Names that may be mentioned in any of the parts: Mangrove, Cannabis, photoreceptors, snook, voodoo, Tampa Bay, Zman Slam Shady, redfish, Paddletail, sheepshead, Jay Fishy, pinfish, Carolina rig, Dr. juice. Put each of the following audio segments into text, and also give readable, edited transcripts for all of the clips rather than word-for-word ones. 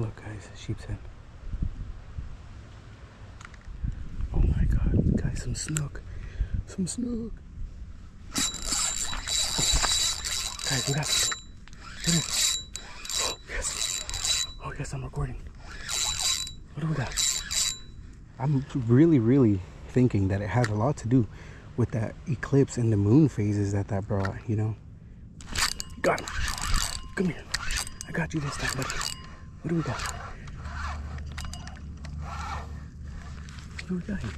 Look guys, sheepshead. Oh my god, guys, some snook. Some snook. Guys, we got some. Oh yes. Oh yes, I'm recording. What do we got? I'm really thinking that it had a lot to do with that eclipse and the moon phases that brought, you know? Got him. Come here. I got you this time, buddy. What do we got? What do we got here?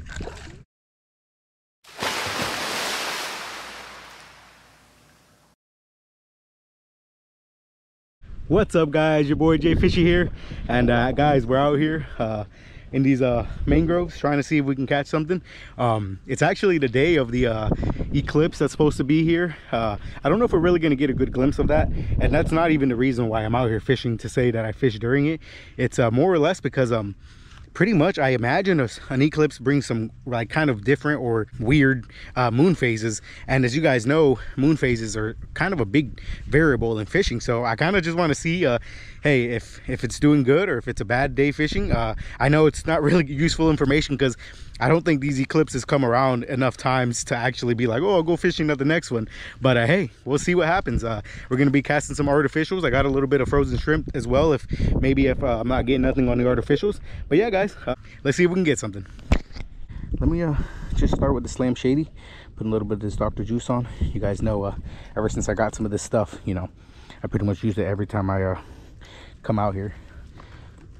What's up, guys? Your boy Jay Fishy here, and guys, we're out here in these mangroves trying to see if we can catch something. It's actually the day of the eclipse that's supposed to be here. I don't know if we're really going to get a good glimpse of that, and that's not even the reason why I'm out here fishing to say that I fish during it. It's more or less because pretty much I imagine an eclipse brings some like kind of different or weird moon phases, and as you guys know, moon phases are kind of a big variable in fishing. So I kind of just want to see hey, if it's doing good or if it's a bad day fishing. I know it's not really useful information because I don't think these eclipses come around enough times to actually be like, oh, I'll go fishing at the next one. But hey, we'll see what happens. We're going to be casting some artificials. I got a little bit of frozen shrimp as well, if I'm not getting nothing on the artificials. But yeah, guys, let's see if we can get something. Let me just start with the Slam Shady. Put a little bit of this Dr. Juice on. You guys know, ever since I got some of this stuff, you know, I pretty much use it every time I come out here.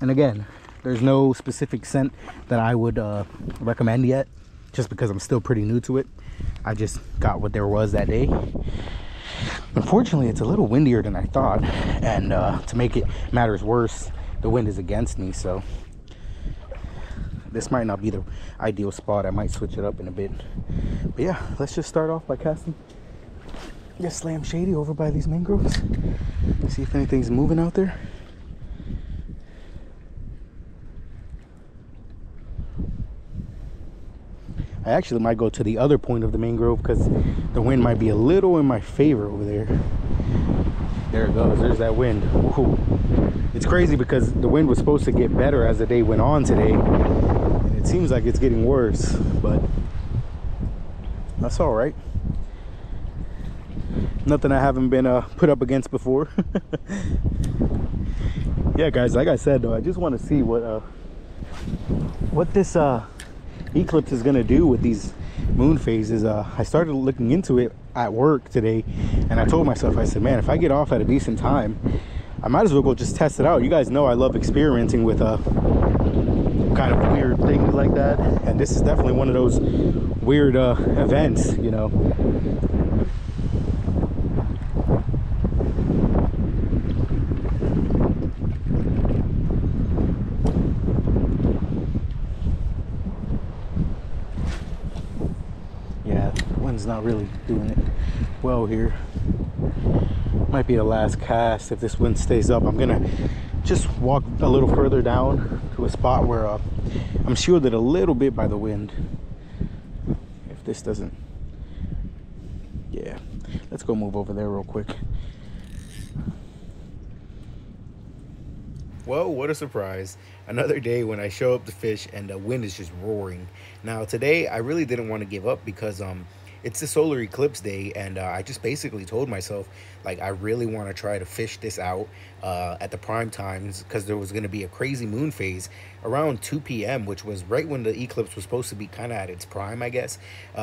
And again, there's no specific scent that I would recommend yet, just because I'm still pretty new to it. I just got what there was that day. Unfortunately, it's a little windier than I thought, and to make it matters worse, the wind is against me, so this might not be the ideal spot. I might switch it up in a bit. But yeah, let's just start off by casting just Slam Shady over by these mangroves. See if anything's moving out there. I actually might go to the other point of the mangrove because the wind might be a little in my favor over there. There it goes. There's that wind. Ooh. It's crazy because the wind was supposed to get better as the day went on today, and it seems like it's getting worse, but that's all right. Nothing I haven't been put up against before. Yeah, guys, like I said, though, I just want to see what this eclipse is gonna do with these moon phases. I started looking into it at work today, and I told myself, I said, man, if I get off at a decent time, I might as well go just test it out. You guys know I love experimenting with kind of weird things like that, and this is definitely one of those weird events, you know. Not really doing it well here. Might be the last cast if this wind stays up. I'm gonna just walk a little further down to a spot where I'm shielded a little bit by the wind. If this doesn't, yeah, let's go move over there real quick. Well, what a surprise. Another day when I show up to fish and the wind is just roaring. Now today I really didn't want to give up because it's a solar eclipse day, and I just basically told myself, like, I really want to try to fish this out at the prime times, because there was going to be a crazy moon phase around 2 p.m, which was right when the eclipse was supposed to be kind of at its prime, I guess.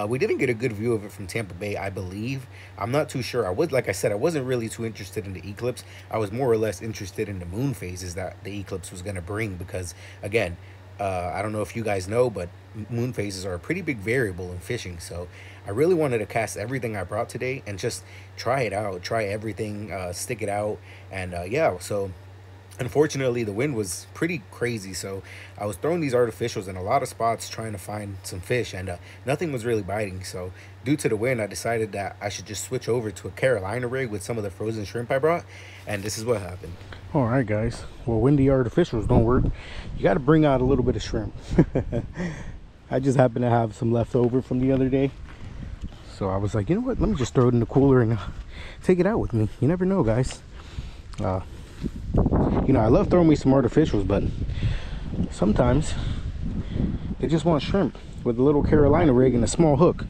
We didn't get a good view of it from Tampa Bay, I believe. I'm not too sure. Like I said, I wasn't really too interested in the eclipse. I was more or less interested in the moon phases that the eclipse was going to bring, because again, I don't know if you guys know, but moon phases are a pretty big variable in fishing. So I really wanted to cast everything I brought today and just try it out, try everything, stick it out. And yeah, so unfortunately the wind was pretty crazy, so I was throwing these artificials in a lot of spots trying to find some fish, and nothing was really biting. So due to the wind, I decided that I should just switch over to a Carolina rig with some of the frozen shrimp I brought, and this is what happened. All right, guys, well, when the artificials don't work, you got to bring out a little bit of shrimp. I just happened to have some left over from the other day, so I was like, you know what, let me just throw it in the cooler and take it out with me. You never know, guys. You know, I love throwing me some artificials, but sometimes they just want shrimp with a little Carolina rig and a small hook.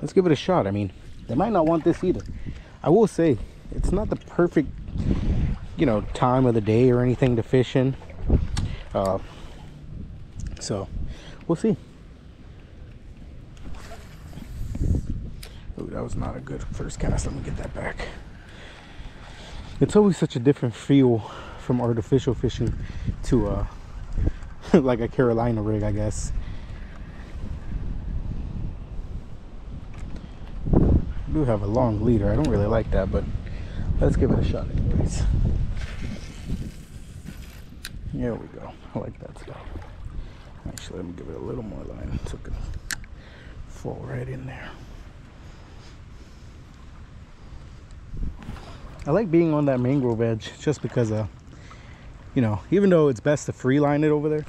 Let's give it a shot. I mean, they might not want this either. I will say, it's not the perfect, you know, time of the day or anything to fish in. So, we'll see. Ooh, that was not a good first cast. Let me get that back. It's always such a different feel from artificial fishing to like a Carolina rig, I guess. I do have a long leader. I don't really like that, but let's give it a shot anyways. There we go. I like that stuff. Actually, let me give it a little more line so it can fall right in there. I like being on that mangrove edge just because, you know, even though it's best to free line it over there.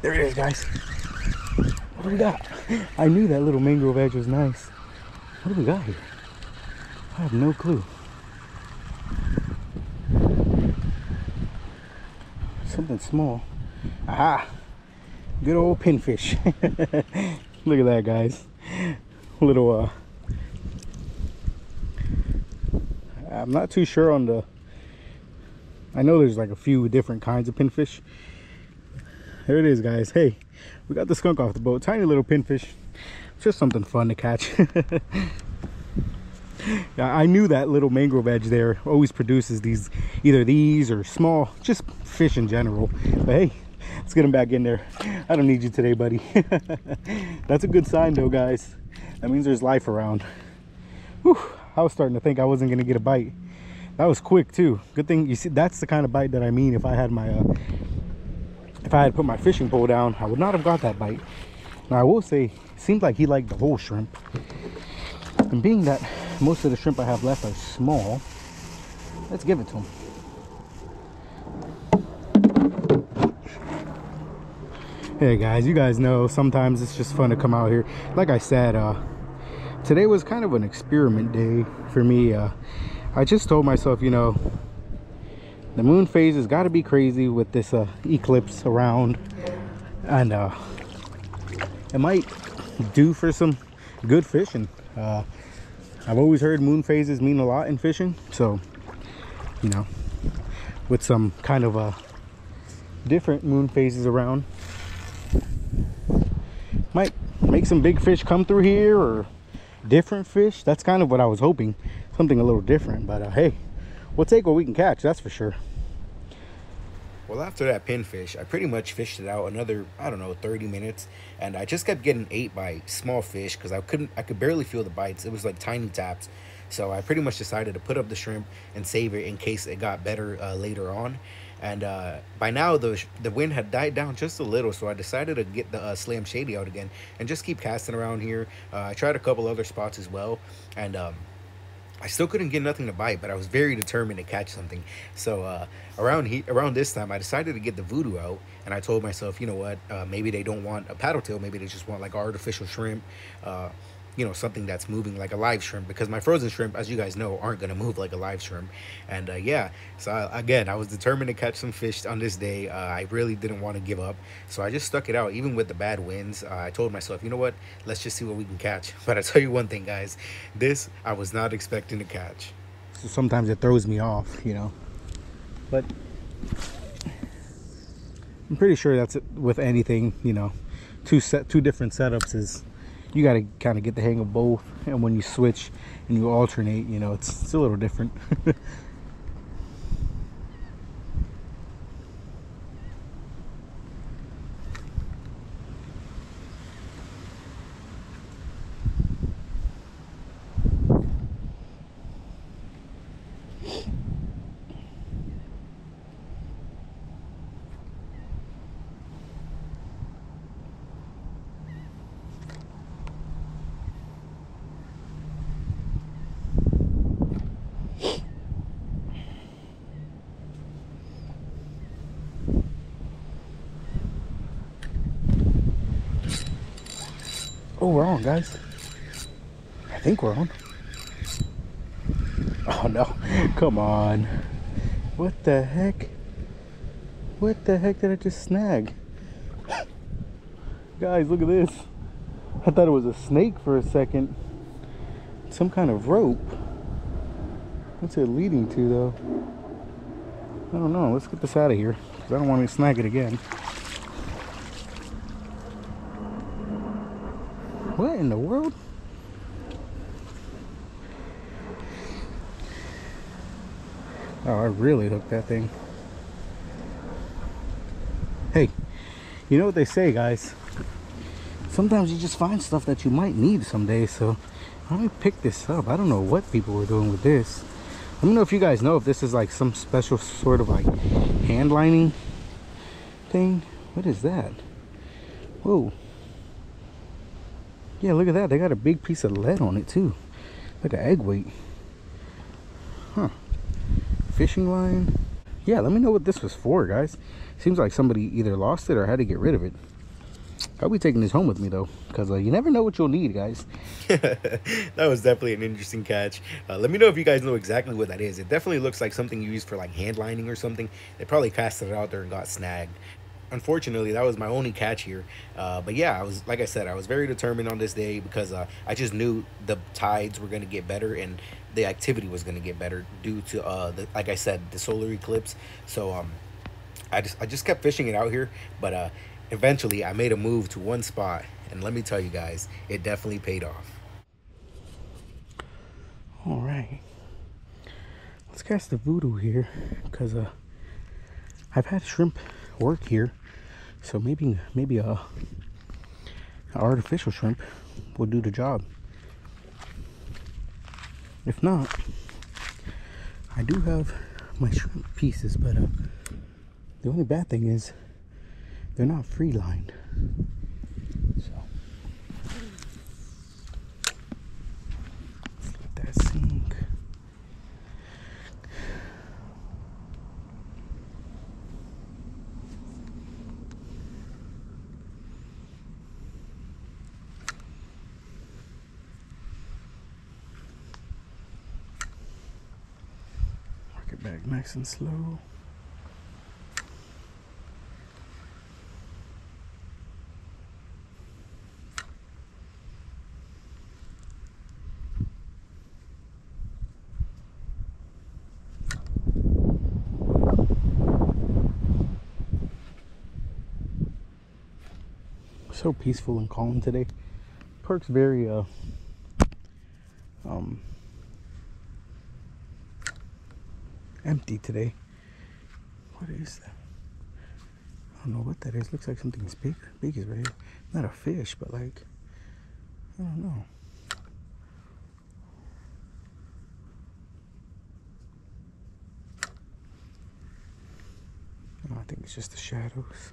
There it is, guys. What do we got? I knew that little mangrove edge was nice. What do we got here? I have no clue. Something small. Aha! Good old pinfish. Look at that, guys. Little, I'm not too sure on the... I know there's like a few different kinds of pinfish. There it is, guys. Hey, we got the skunk off the boat. Tiny little pinfish. Just something fun to catch. Yeah, I knew that little mangrove edge there always produces these, either these or small, just fish in general. But hey, let's get them back in there. I don't need you today, buddy. That's a good sign though, guys. That means there's life around. Whew, I was starting to think I wasn't gonna get a bite. That was quick too. Good thing, you see, that's the kind of bite that I mean. If I had my if I had put my fishing pole down, I would not have got that bite. Now I will say, it seemed like he liked the whole shrimp. And being that most of the shrimp I have left are small, let's give it to him. Hey guys, you guys know sometimes it's just fun to come out here. Like I said, today was kind of an experiment day for me. I just told myself, you know, the moon phase has got to be crazy with this eclipse around. And it might do for some good fishing. I've always heard moon phases mean a lot in fishing, so you know, with some kind of different moon phases around, might make some big fish come through here or different fish. That's kind of what I was hoping, something a little different. But hey, we'll take what we can catch, that's for sure. Well, after that pinfish, I pretty much fished it out another, I don't know, 30 minutes. And I just kept getting ate by small fish because I could barely feel the bites. It was like tiny taps. So I pretty much decided to put up the shrimp and save it in case it got better later on. And by now, the wind had died down just a little. So I decided to get the Slam Shady out again and just keep casting around here. I tried a couple other spots as well. And I still couldn't get nothing to bite, but I was very determined to catch something. So around this time, I decided to get the Voodoo out, and I told myself, you know what, maybe they don't want a paddle tail, maybe they just want like artificial shrimp, you know, something that's moving like a live shrimp, because my frozen shrimp, as you guys know, aren't going to move like a live shrimp. And yeah, so I was determined to catch some fish on this day. I really didn't want to give up, so I just stuck it out even with the bad winds. I told myself, you know what, let's just see what we can catch. But I tell you one thing, guys, this I was not expecting to catch. So sometimes it throws me off, you know, but I'm pretty sure that's it with anything, you know. Two different setups is, you got to kind of get the hang of both, and when you switch and you alternate, you know, it's a little different. Oh, we're on, guys. I think we're on. Oh no, come on. What the heck? What the heck did I just snag? Guys, look at this. I thought it was a snake for a second. Some kind of rope. What's it leading to though? I don't know. Let's get this out of here because I don't want to snag it again. What in the world? Oh, I really hooked that thing. Hey, you know what they say, guys? Sometimes you just find stuff that you might need someday. So let me pick this up. I don't know what people were doing with this. Let me know if you guys know if this is like some special sort of like hand lining thing. What is that? Whoa. Yeah, look at that. They got a big piece of lead on it too. Like an egg weight. Huh. Fishing line. Yeah, let me know what this was for, guys. Seems like somebody either lost it or had to get rid of it. I'll be taking this home with me though, because you never know what you'll need, guys. That was definitely an interesting catch. Let me know if you guys know exactly what that is. It definitely looks like something you use for like hand lining or something. They probably casted it out there and got snagged. Unfortunately, that was my only catch here. But yeah, I was very determined on this day because I just knew the tides were going to get better and the activity was going to get better due to like I said, the solar eclipse. So I just kept fishing it out here, but eventually I made a move to one spot, and let me tell you guys, it definitely paid off. All right, let's cast the voodoo here because I've had shrimp work here, so maybe a artificial shrimp will do the job. If not, I do have my shrimp pieces, but the only bad thing is they're not free lined. So let's let that sink. Work it back nice and slow. So peaceful and calm today. Park's very empty today. What is that? I don't know what that is. Looks like something's big. Big is right here. Not a fish, but like, I don't know. Oh, I think it's just the shadows.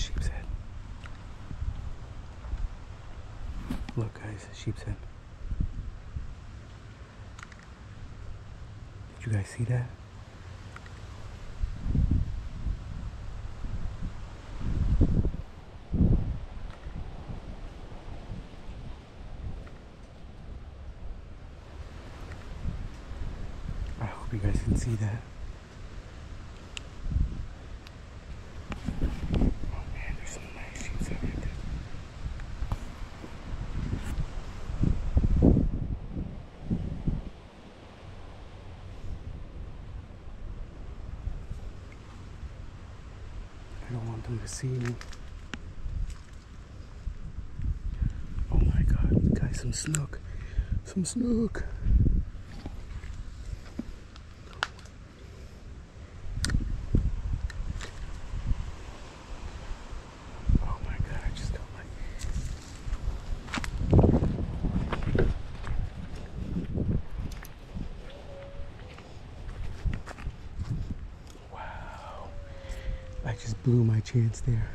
Sheepshead. Look, guys, sheepshead. Did you guys see that? I hope you guys can see that. See me. Oh my god, guys, some snook. Some snook. I just blew my chance there.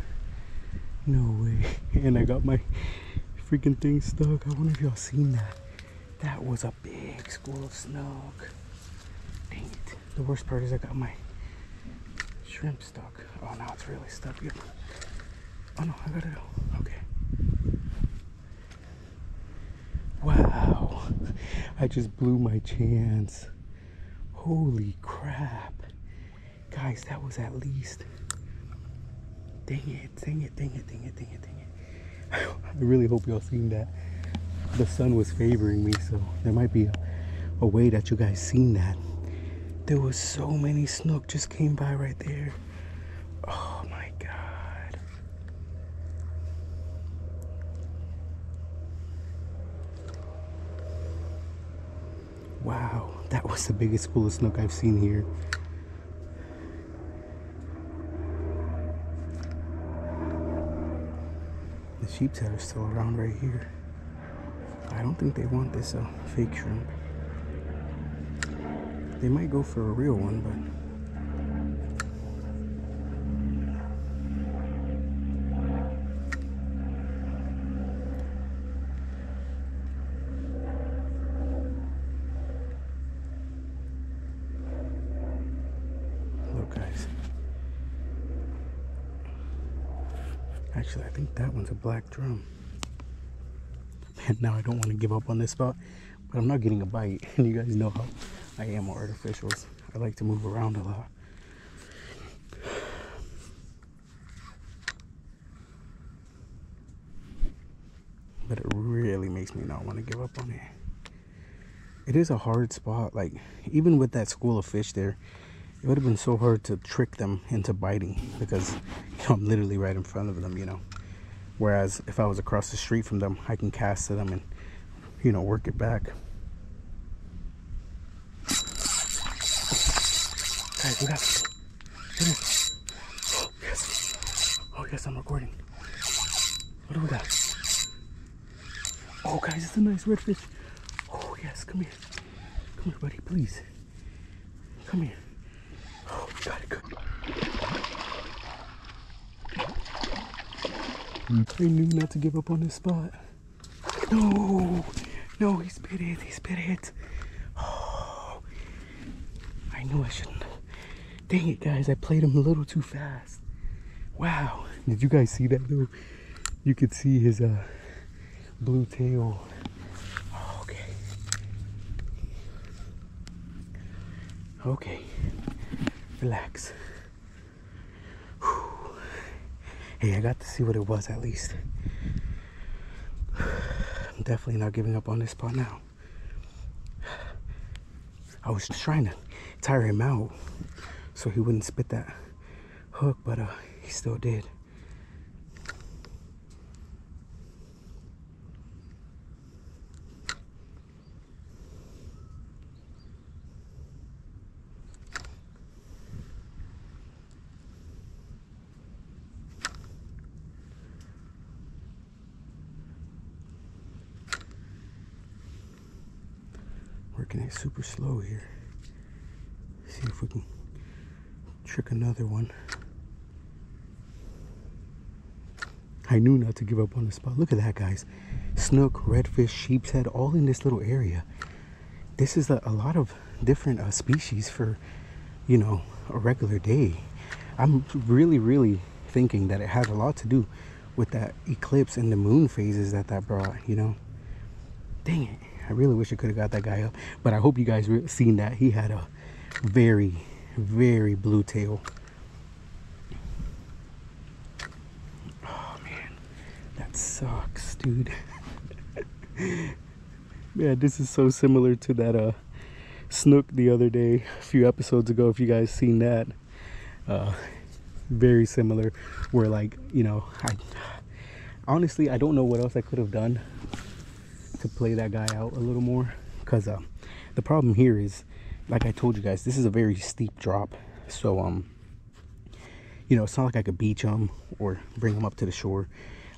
No way. And I got my freaking thing stuck. I wonder if y'all seen that. That was a big school of snook. Dang it. The worst part is I got my shrimp stuck. Oh, now it's really stuck here. Oh no, I got it out. Okay. Wow, I just blew my chance. Holy crap. Guys, that was at least, dang it. I really hope y'all seen that. The sun was favoring me, so there might be a way that you guys seen that. There was so many snook just came by right there. Oh my God. Wow, that was the biggest school of snook I've seen here. The sheepshead are still around right here. I don't think they want this fake shrimp. They might go for a real one, but look, guys. Actually, I think that one's a black drum. And now I don't want to give up on this spot, but I'm not getting a bite. And you guys know how I am with artificials. I like to move around a lot. But it really makes me not want to give up on it. It is a hard spot. Like, even with that school of fish there, it would have been so hard to trick them into biting because, you know, I'm literally right in front of them, you know. Whereas if I was across the street from them, I can cast to them and, you know, work it back. Guys, we got it. Oh, yes. Oh, yes, I'm recording. What do we got? Oh, guys, it's a nice redfish. Oh, yes, come here. Come here, buddy, please. Come here. Oh, we got it. Good. I knew not to give up on this spot. No, no, he spit it, Oh, I knew I shouldn't. Dang it, guys, I played him a little too fast. Wow, did you guys see that though? You could see his blue tail. Oh, okay. Okay, relax. Hey, I got to see what it was at least. I'm definitely not giving up on this spot now. I was just trying to tire him out so he wouldn't spit that hook, but he still did. It's super slow here. See if we can trick another one. I knew not to give up on the spot. Look at that, guys. Snook, redfish, sheepshead, all in this little area. This is a lot of different species for, you know, a regular day. I'm really thinking that it had a lot to do with that eclipse and the moon phases that brought, you know. Dang it. I really wish I could have got that guy up, but I hope you guys seen that. He had a very blue tail. Oh man, that sucks, dude. Man, this is so similar to that snook the other day, a few episodes ago, if you guys seen that. Very similar, where, like, you know, I honestly don't know what else I could have done to play that guy out a little more, because the problem here is, like I told you guys, this is a very steep drop, so you know, it's not like I could beach him or bring him up to the shore.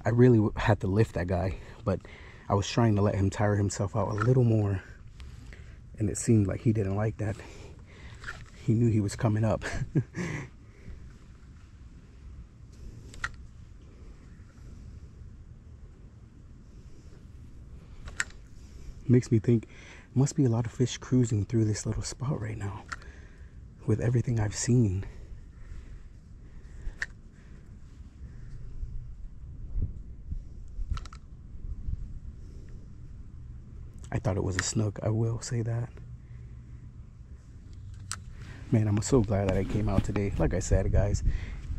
I really had to lift that guy, but I was trying to let him tire himself out a little more, and it seemed like he didn't like that. He knew he was coming up. makes me think must be a lot of fish cruising through this little spot right now with everything I've seen. I thought it was a snook, I will say that. Man, I'm so glad that I came out today. Like I said, guys,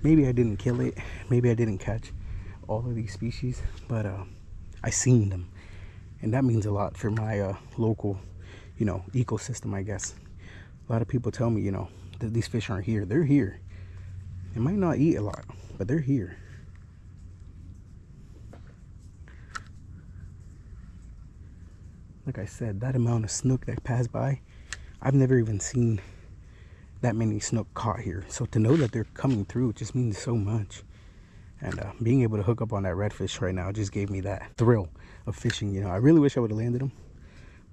maybe I didn't kill it, maybe I didn't catch all of these species, but I seen them, and that means a lot for my local, you know, ecosystem, I guess. A lot of people tell me, you know, that these fish aren't here. They're here. They might not eat a lot, but they're here. Like I said, that amount of snook that passed by, I've never even seen that many snook caught here. So to know that they're coming through just means so much. And being able to hook up on that redfish right now just gave me that thrill of fishing. You know, I really wish I would have landed them,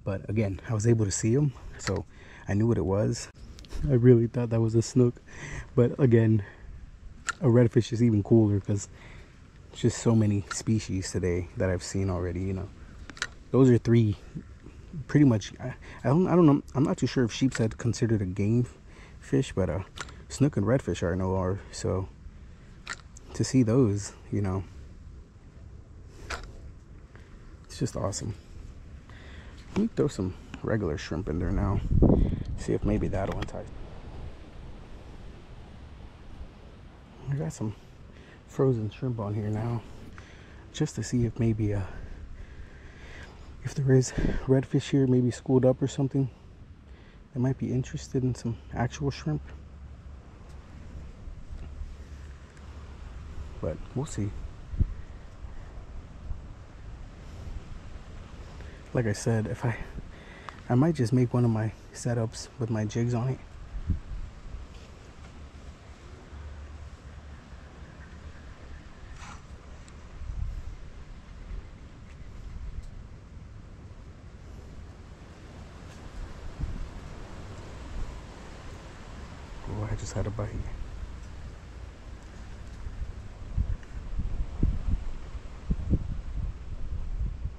but again, I was able to see them, so I knew what it was. I really thought that was a snook, but again, a redfish is even cooler because it's just so many species today that I've seen already. You know, those are three pretty much. I don't know, I'm not too sure if sheepshead considered a game fish, but snook and redfish are no are. So to see those, you know, it's just awesome. Let me throw some regular shrimp in there now, see if maybe that'll entice. I got some frozen shrimp on here now just to see if maybe if there is redfish here, maybe schooled up or something. I might be interested in some actual shrimp, but we'll see. Like I said, if I might just make one of my setups with my jigs on it. Oh, I just had a bite.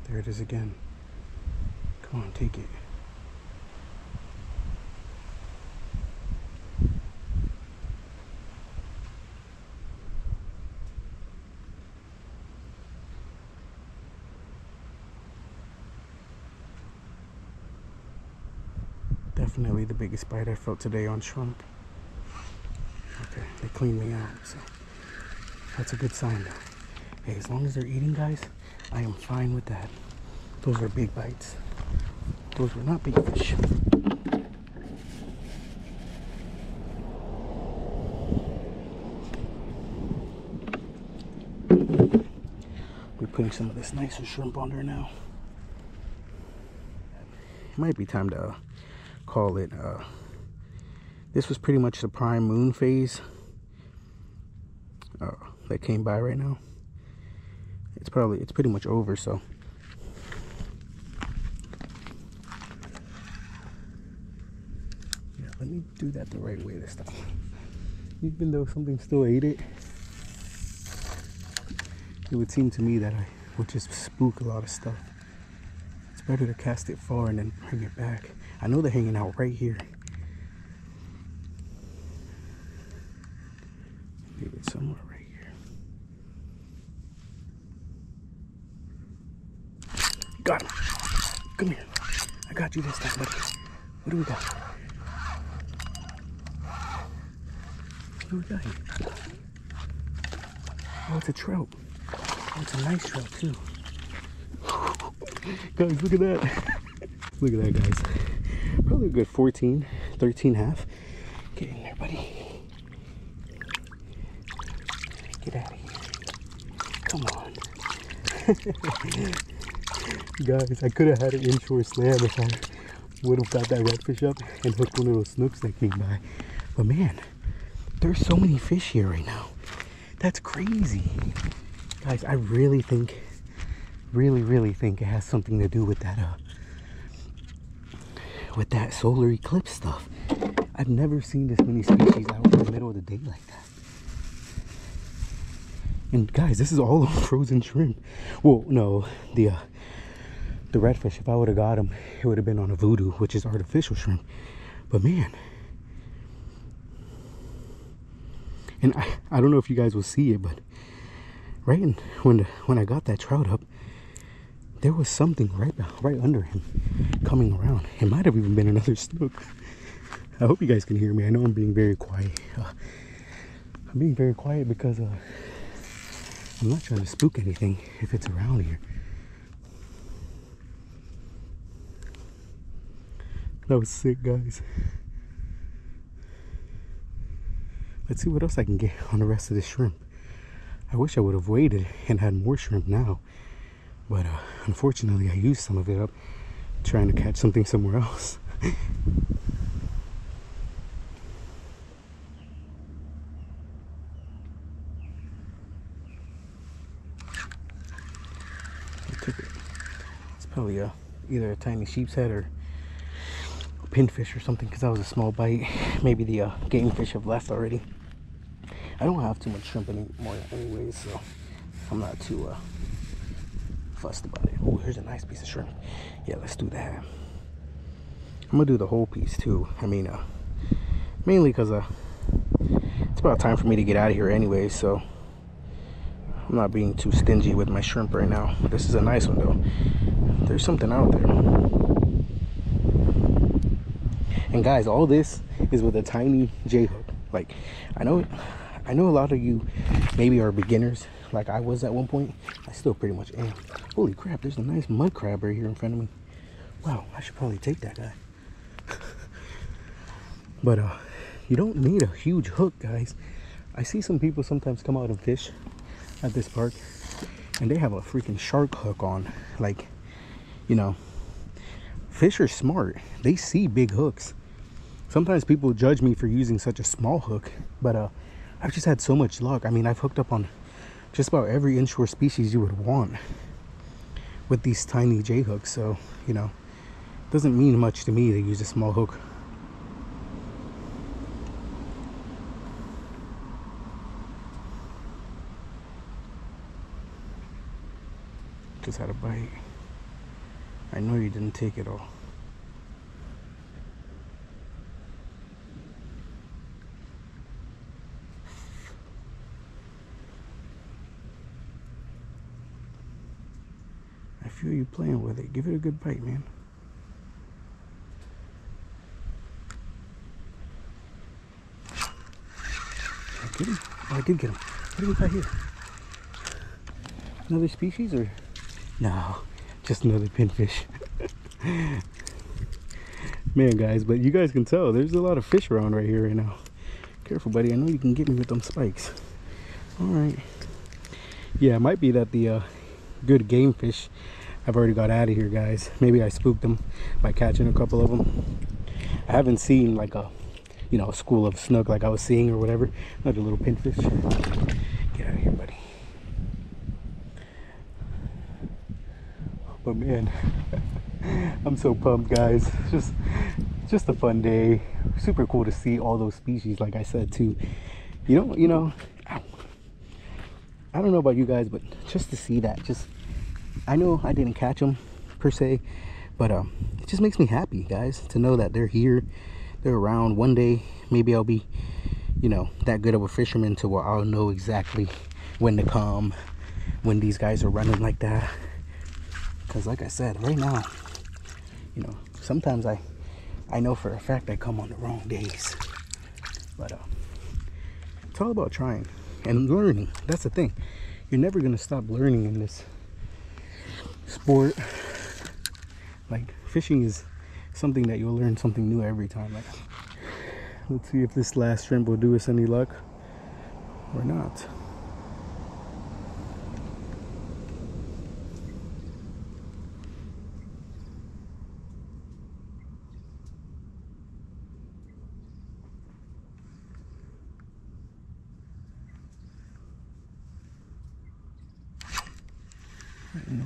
There it is again. Come on, take it. Definitely the biggest bite I felt today on shrimp. Okay, they cleaned me out, so that's a good sign though. Hey, as long as they're eating, guys, I am fine with that. Those are big bites. Those were not big fish. We're putting some of this nicer shrimp on there now. It might be time to call it. This was pretty much the prime moon phase that came by right now. It's pretty much over, so. Let me do that the right way this time. Even though something still ate it, it would seem to me that I would just spook a lot of stuff. It's better to cast it far and then bring it back. I know they're hanging out right here. Leave it somewhere right here. Got him. Come here. I got you this time, buddy. What do we got? Oh, it's a trout. Oh, it's a nice trout too. Guys, look at that. Look at that, guys. Probably a good 14, 13.5. Get in there, buddy. Get out of here. Come on. Guys, I could have had an inshore slam if I would have got that redfish up and hooked one of those snooks that came by. But man, there's so many fish here right now. That's crazy. Guys, I really think, really think it has something to do with that solar eclipse stuff. I've never seen this many species out in the middle of the day like that. And guys, this is all frozen shrimp. Well, no, the redfish, if I would have got him, it would have been on a voodoo, which is artificial shrimp. But man, and I don't know if you guys will see it, but right in, when I got that trout up, there was something right under him coming around. It might have even been another snook. I hope you guys can hear me. I know I'm being very quiet. I'm being very quiet because I'm not trying to spook anything if it's around here. That was sick, guys. Let's see what else I can get on the rest of this shrimp. I wish I would have waited and had more shrimp now, but unfortunately I used some of it up trying to catch something somewhere else. It's probably either a tiny sheepshead or a pinfish or something, because that was a small bite. Maybe the game fish have left already. I don't have too much shrimp anymore anyways, so I'm not too fussed about it. Oh, here's a nice piece of shrimp. Yeah, let's do that. I'm gonna do the whole piece too. I mean, mainly because it's about time for me to get out of here anyway, so I'm not being too stingy with my shrimp right now. This is a nice one though. There's something out there. And guys, all this is with a tiny J hook. Like, I know a lot of you maybe are beginners, like I was at one point. I still pretty much am. Holy crap, there's a nice mud crab right here in front of me. Wow, I should probably take that guy. But you don't need a huge hook, guys. I see some people sometimes come out and fish at this park and they have a freaking shark hook on. Like, you know, fish are smart. They see big hooks. Sometimes people judge me for using such a small hook, but I've just had so much luck. I mean, I've hooked up on just about every inshore species you would want with these tiny J hooks. So, you know, it doesn't mean much to me to use a small hook. Just had a bite. I know you didn't take it all. I feel you playing with it. Give it a good bite, man. Did I get him? Oh, I did get him. What do we got here? Another species or? No, just another pinfish. Man, guys, but you guys can tell there's a lot of fish around right here right now. Careful, buddy. I know you can get me with them spikes. All right. Yeah, it might be that the good game fish I've already got out of here, guys. Maybe I spooked them by catching a couple of them. I haven't seen like a, you know, a school of snook like I was seeing or whatever. Another little pinfish. Get out of here, buddy. But man, I'm so pumped, guys. Just a fun day. Super cool to see all those species, like I said too. You know, I don't know about you guys, but just to see that, I know I didn't catch them per se, but it just makes me happy, guys, to know that they're here, they're around. One day maybe I'll be, you know, that good of a fisherman to where I'll know exactly when to come, when these guys are running like that. Because like I said, right now, you know, sometimes I know for a fact I come on the wrong days, but it's all about trying and learning. That's the thing. You're never gonna stop learning in this sport. Like, fishing is something that you'll learn something new every time. Like, let's see if this last shrimp will do us any luck or not.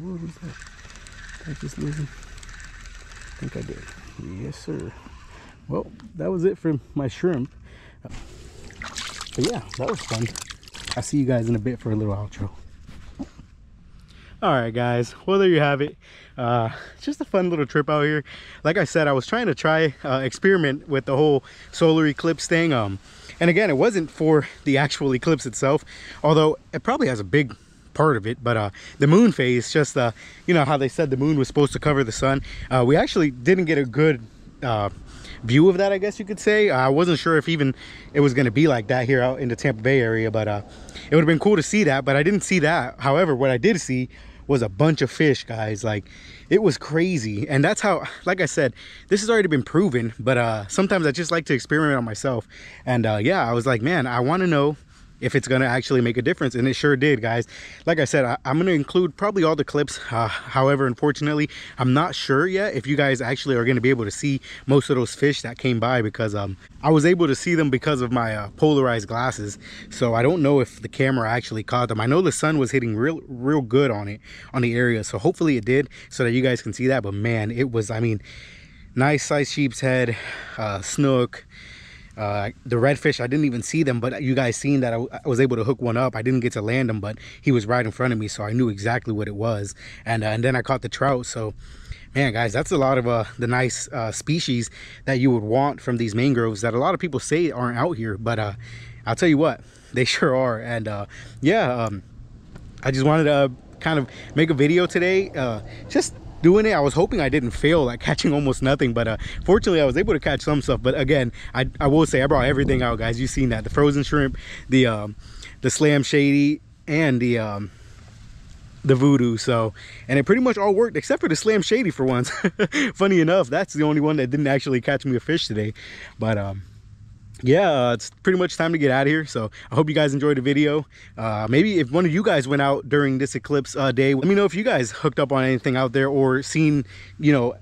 What was that? Did I just lose him? I think I did. Yes, sir. Well, that was it for my shrimp. But yeah, that was fun. I'll see you guys in a bit for a little outro. All right guys, well there you have it. Just a fun little trip out here. Like I said, I was trying to experiment with the whole solar eclipse thing, and again, it wasn't for the actual eclipse itself, although it probably has a big part of it, but the moon phase, just you know how they said the moon was supposed to cover the sun. We actually didn't get a good view of that, I guess you could say. I wasn't sure if even it was going to be like that here out in the Tampa Bay area, but it would have been cool to see that, but I didn't see that. However, what I did see was a bunch of fish, guys. Like, it was crazy. And that's how, like I said, this has already been proven, but sometimes I just like to experiment on myself. And yeah, I was like, man, I want to know if it's going to actually make a difference, and it sure did, guys. Like I said, I'm going to include probably all the clips. However, unfortunately, I'm not sure yet if you guys actually are going to be able to see most of those fish that came by, because I was able to see them because of my polarized glasses, so I don't know if the camera actually caught them. I know the sun was hitting real good on it, on the area, so hopefully it did so that you guys can see that. But man, it was, I mean, nice size sheepshead, snook, the redfish. I didn't even see them, but you guys seen that I was able to hook one up. I didn't get to land him, but he was right in front of me, so I knew exactly what it was. And then I caught the trout. So man, guys, that's a lot of the nice species that you would want from these mangroves that a lot of people say aren't out here, but I'll tell you what, they sure are. And yeah, I just wanted to kind of make a video today, just doing it. I was hoping I didn't fail, like catching almost nothing, but fortunately I was able to catch some stuff. But again, I will say I brought everything out, guys. You've seen that, the frozen shrimp, the Slam Shady, and the voodoo. So, and it pretty much all worked except for the Slam Shady for once. Funny enough, that's the only one that didn't actually catch me a fish today. But yeah, it's pretty much time to get out of here. So I hope you guys enjoyed the video. Maybe if one of you guys went out during this eclipse day, let me know if you guys hooked up on anything out there, or seen, you know,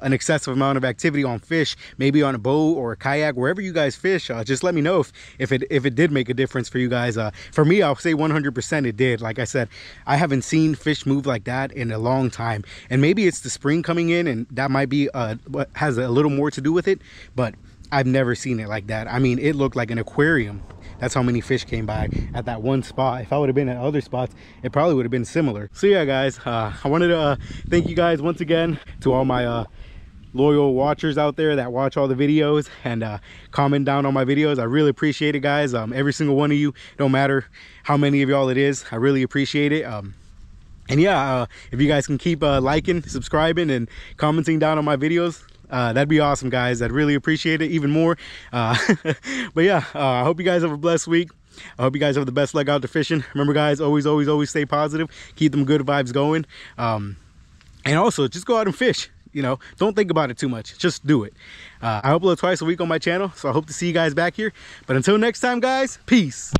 an excessive amount of activity on fish, maybe on a boat or a kayak, wherever you guys fish. Just let me know if it did make a difference for you guys. For me, I'll say 100% it did. Like I said, I haven't seen fish move like that in a long time, and maybe it's the spring coming in, and that might be what has a little more to do with it, but I've never seen it like that. I mean, it looked like an aquarium. That's how many fish came by at that one spot. If I would have been at other spots, it probably would have been similar. So yeah, guys, I wanted to thank you guys once again, to all my loyal watchers out there that watch all the videos and comment down on my videos. I really appreciate it, guys. Every single one of you, no matter how many of y'all it is, I really appreciate it. And yeah, if you guys can keep liking, subscribing, and commenting down on my videos, that'd be awesome, guys. I'd really appreciate it even more. But yeah, I hope you guys have a blessed week. I hope you guys have the best luck out there fishing. Remember, guys, always stay positive, keep them good vibes going, and also just go out and fish. You know, don't think about it too much, just do it. I upload twice a week on my channel, so I hope to see you guys back here. But until next time, guys, peace.